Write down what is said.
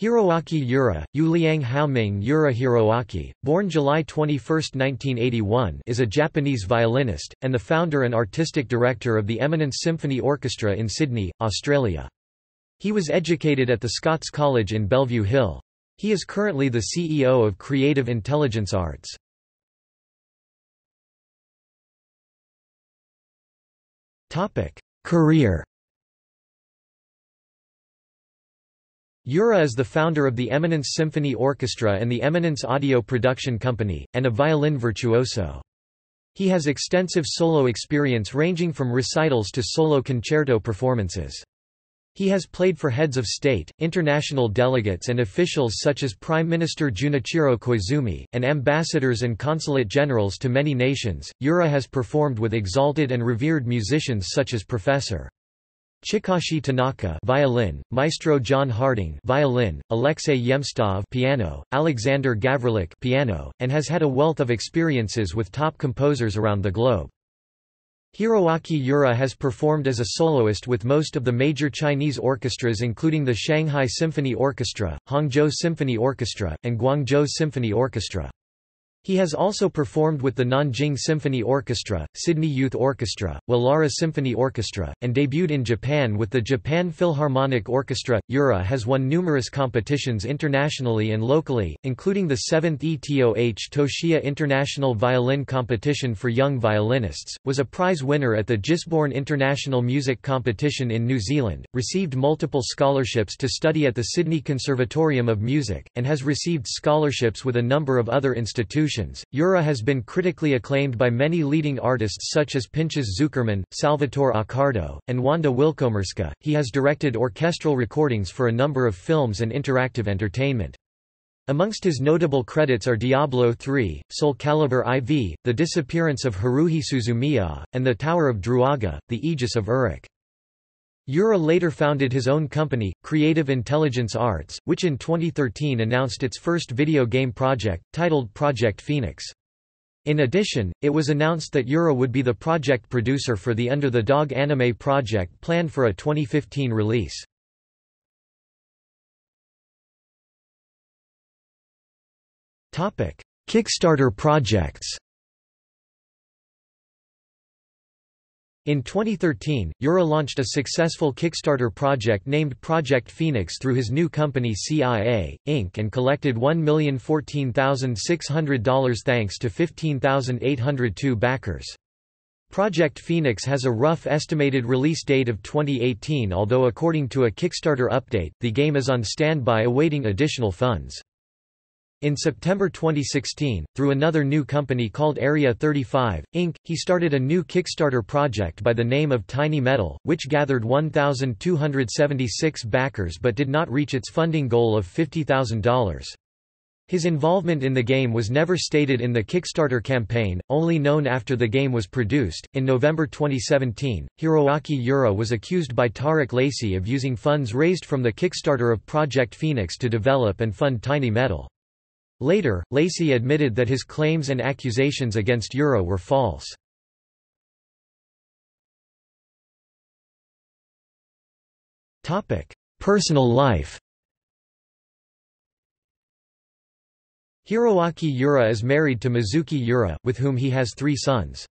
Hiroaki Yura, Yuliang Haoming Yura Hiroaki, born July 21, 1981, is a Japanese violinist, and the founder and artistic director of the Eminence Symphony Orchestra in Sydney, Australia. He was educated at the Scots College in Bellevue Hill. He is currently the CEO of Creative Intelligence Arts. Career. Yura is the founder of the Eminence Symphony Orchestra and the Eminence Audio Production Company, and a violin virtuoso. He has extensive solo experience ranging from recitals to solo concerto performances. He has played for heads of state, international delegates and officials such as Prime Minister Junichiro Koizumi, and ambassadors and consulate generals to many nations. Yura has performed with exalted and revered musicians such as Professor Chikashi Tanaka, violin; Maestro John Harding, violin; Alexei Yemstov, piano; Alexander Gavrilik, piano, and has had a wealth of experiences with top composers around the globe. Hiroaki Yura has performed as a soloist with most of the major Chinese orchestras, including the Shanghai Symphony Orchestra, Hangzhou Symphony Orchestra, and Guangzhou Symphony Orchestra. He has also performed with the Nanjing Symphony Orchestra, Sydney Youth Orchestra, Willara Symphony Orchestra, and debuted in Japan with the Japan Philharmonic Orchestra. Yura has won numerous competitions internationally and locally, including the 7th ETOH Toshia International Violin Competition for Young Violinists, was a prize winner at the Gisborne International Music Competition in New Zealand, received multiple scholarships to study at the Sydney Conservatorium of Music, and has received scholarships with a number of other institutions. Yura has been critically acclaimed by many leading artists such as Pinchas Zukerman, Salvatore Accardo, and Wanda Wilkomerska. He has directed orchestral recordings for a number of films and interactive entertainment. Amongst his notable credits are Diablo III, Soul Calibur IV, The Disappearance of Haruhi Suzumiya, and The Tower of Druaga, The Aegis of Uruk. Yura later founded his own company, Creative Intelligence Arts, which in 2013 announced its first video game project, titled Project Phoenix. In addition, it was announced that Yura would be the project producer for the Under the Dog anime project planned for a 2015 release. Kickstarter projects. In 2013, Yura launched a successful Kickstarter project named Project Phoenix through his new company CIA, Inc. and collected $1,014,600 thanks to 15,802 backers. Project Phoenix has a rough estimated release date of 2018, although according to a Kickstarter update, the game is on standby awaiting additional funds. In September 2016, through another new company called Area 35, Inc., he started a new Kickstarter project by the name of Tiny Metal, which gathered 1,276 backers but did not reach its funding goal of $50,000. His involvement in the game was never stated in the Kickstarter campaign, only known after the game was produced. In November 2017, Hiroaki Yura was accused by Tariq Lacey of using funds raised from the Kickstarter of Project Phoenix to develop and fund Tiny Metal. Later, Lacey admitted that his claims and accusations against Yura were false. Personal life. Hiroaki Yura is married to Mizuki Yura, with whom he has three sons.